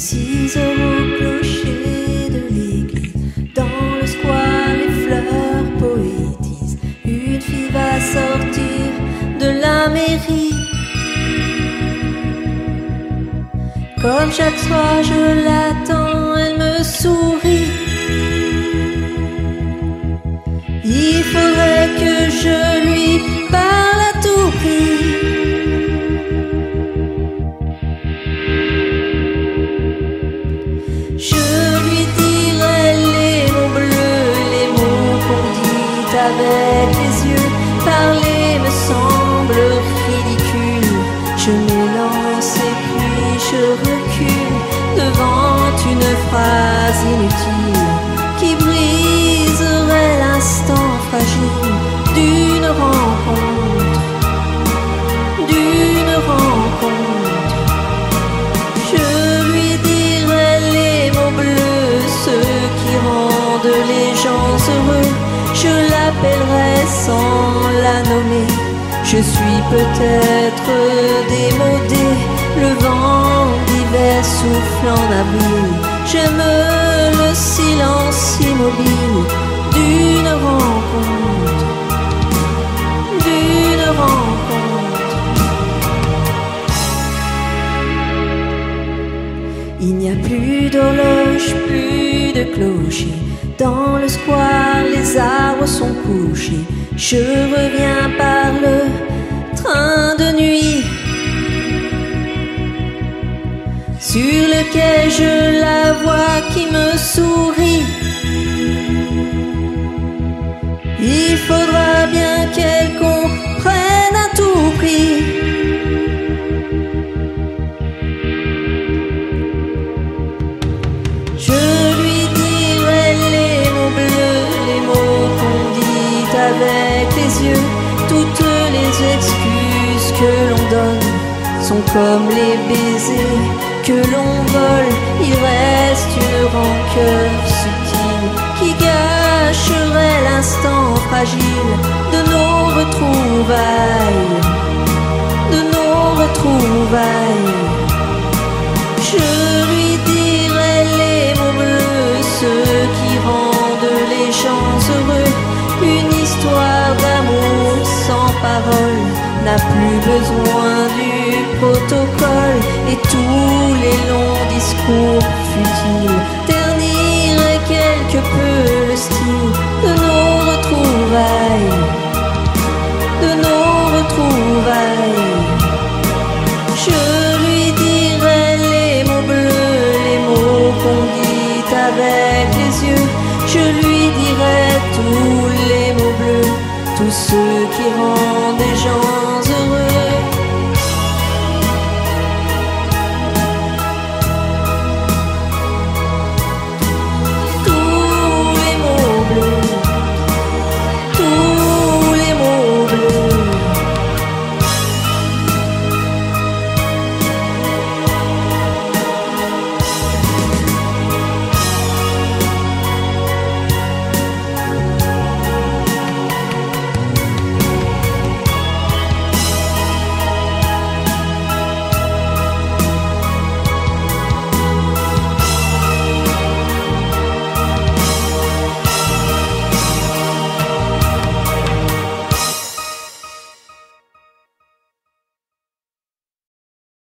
6 heures au clocher de l'église, dans le square les fleurs poétisent. Une fille va sortir de la mairie. Comme chaque soir je l'attends, elle me sourit. Il faudrait que je lui parle à tout prix. Avec les yeux, parler me semble ridicule. Je m'élance et puis je recule devant une phrase inutile qui briserait l'instant fragile d'une rencontre, d'une rencontre. Je lui dirai les mots bleus, ceux qui rendent les gens heureux. Je l'appellerai sans la nommer. Je suis peut-être démodée. Le vent d'hiver souffle en avril. J'aime le silence immobile d'une rencontre, d'une rencontre. Il n'y a plus d'horloge, plus de clocher. Dans le square, les arbres sont couchés. Je reviens par le train de nuit sur lequel je la vois qui me sourit. Il faudra bien qu'elle comprenne à tout prix. Avec les yeux, toutes les excuses que l'on donne sont comme les baisers que l'on vole. Il reste une rancœur subtile qui gâcherait l'instant fragile de nos retrouvailles, de nos retrouvailles. Je lui dirai les mots bleus, ceux qui rendent les gens heureux. Une histoire d'amour sans parole n'a plus besoin du protocole. Et tous les longs discours futiles terniraient quelque peu le style de nos retrouvailles, de nos retrouvailles. Je lui dirai les mots bleus, les mots qu'on dit avec les yeux. Je lui dirai tous les mots bleus, tous ceux qui rendent des gens.